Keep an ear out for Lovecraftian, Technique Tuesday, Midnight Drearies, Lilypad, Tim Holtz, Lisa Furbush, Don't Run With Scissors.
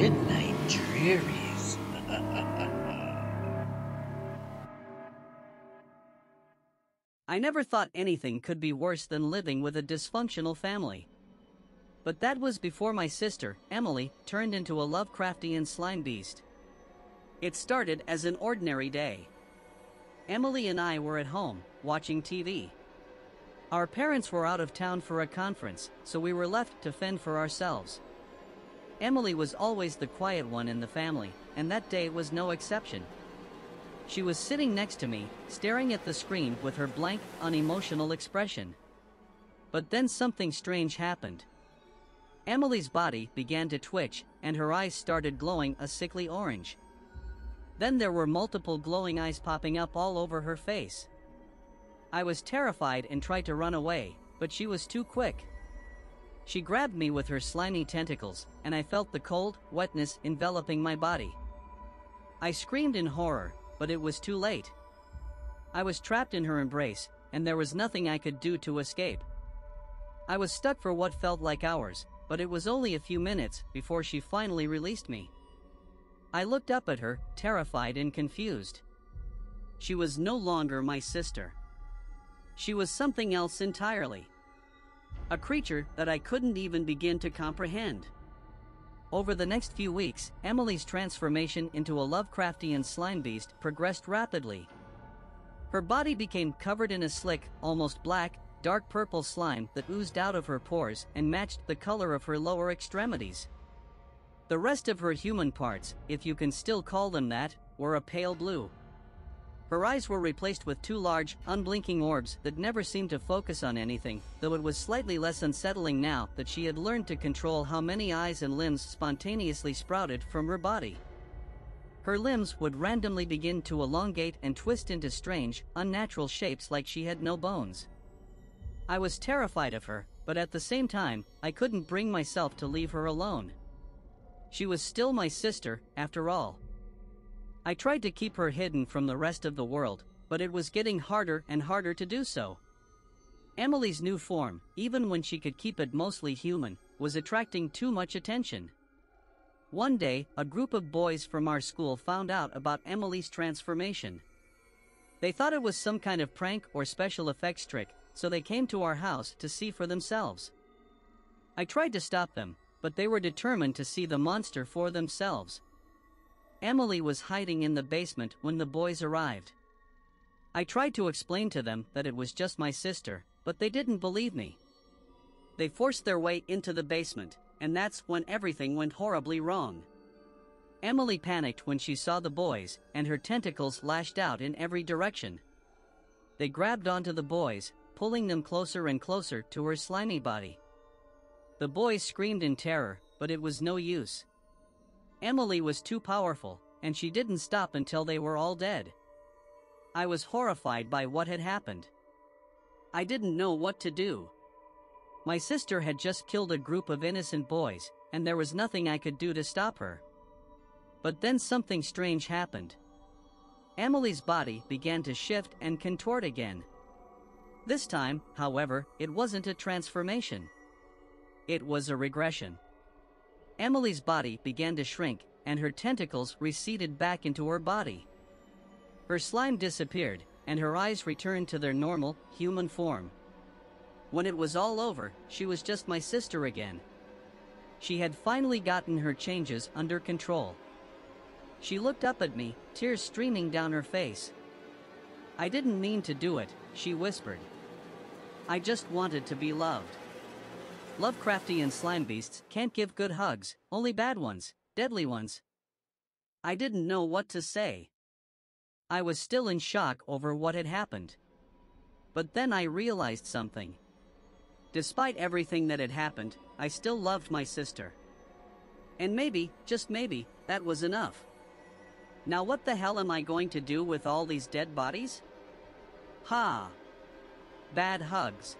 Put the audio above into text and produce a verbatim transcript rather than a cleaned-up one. Midnight Drearies. I never thought anything could be worse than living with a dysfunctional family. But that was before my sister, Emily, turned into a Lovecraftian slime beast. It started as an ordinary day. Emily and I were at home, watching T V. Our parents were out of town for a conference, so we were left to fend for ourselves. Emily was always the quiet one in the family, and that day was no exception. She was sitting next to me, staring at the screen with her blank, unemotional expression. But then something strange happened. Emily's body began to twitch, and her eyes started glowing a sickly orange. Then there were multiple glowing eyes popping up all over her face. I was terrified and tried to run away, but she was too quick. She grabbed me with her slimy tentacles, and I felt the cold, wetness enveloping my body. I screamed in horror, but it was too late. I was trapped in her embrace, and there was nothing I could do to escape. I was stuck for what felt like hours, but it was only a few minutes before she finally released me. I looked up at her, terrified and confused. She was no longer my sister. She was something else entirely. A creature that I couldn't even begin to comprehend. Over the next few weeks, Emily's transformation into a Lovecraftian slime beast progressed rapidly. Her body became covered in a slick, almost black, dark purple slime that oozed out of her pores and matched the color of her lower extremities. The rest of her human parts, if you can still call them that, were a pale blue. Her eyes were replaced with two large, unblinking orbs that never seemed to focus on anything, though it was slightly less unsettling now that she had learned to control how many eyes and limbs spontaneously sprouted from her body. Her limbs would randomly begin to elongate and twist into strange, unnatural shapes like she had no bones. I was terrified of her, but at the same time, I couldn't bring myself to leave her alone. She was still my sister, after all. I tried to keep her hidden from the rest of the world, but it was getting harder and harder to do so. Emily's new form, even when she could keep it mostly human, was attracting too much attention. One day, a group of boys from our school found out about Emily's transformation. They thought it was some kind of prank or special effects trick, so they came to our house to see for themselves. I tried to stop them, but they were determined to see the monster for themselves. Emily was hiding in the basement when the boys arrived. I tried to explain to them that it was just my sister, but they didn't believe me. They forced their way into the basement, and that's when everything went horribly wrong. Emily panicked when she saw the boys, and her tentacles lashed out in every direction. They grabbed onto the boys, pulling them closer and closer to her slimy body. The boys screamed in terror, but it was no use. Emily was too powerful, and she didn't stop until they were all dead. I was horrified by what had happened. I didn't know what to do. My sister had just killed a group of innocent boys, and there was nothing I could do to stop her. But then something strange happened. Emily's body began to shift and contort again. This time, however, it wasn't a transformation. It was a regression. Emily's body began to shrink, and her tentacles receded back into her body. Her slime disappeared, and her eyes returned to their normal, human form. When it was all over, she was just my sister again. She had finally gotten her changes under control. She looked up at me, tears streaming down her face. "I didn't mean to do it," she whispered. "I just wanted to be loved." Lovecraftian slime beasts can't give good hugs, only bad ones, deadly ones. I didn't know what to say. I was still in shock over what had happened. But then I realized something. Despite everything that had happened, I still loved my sister. And maybe, just maybe, that was enough. Now what the hell am I going to do with all these dead bodies? Ha! Bad hugs.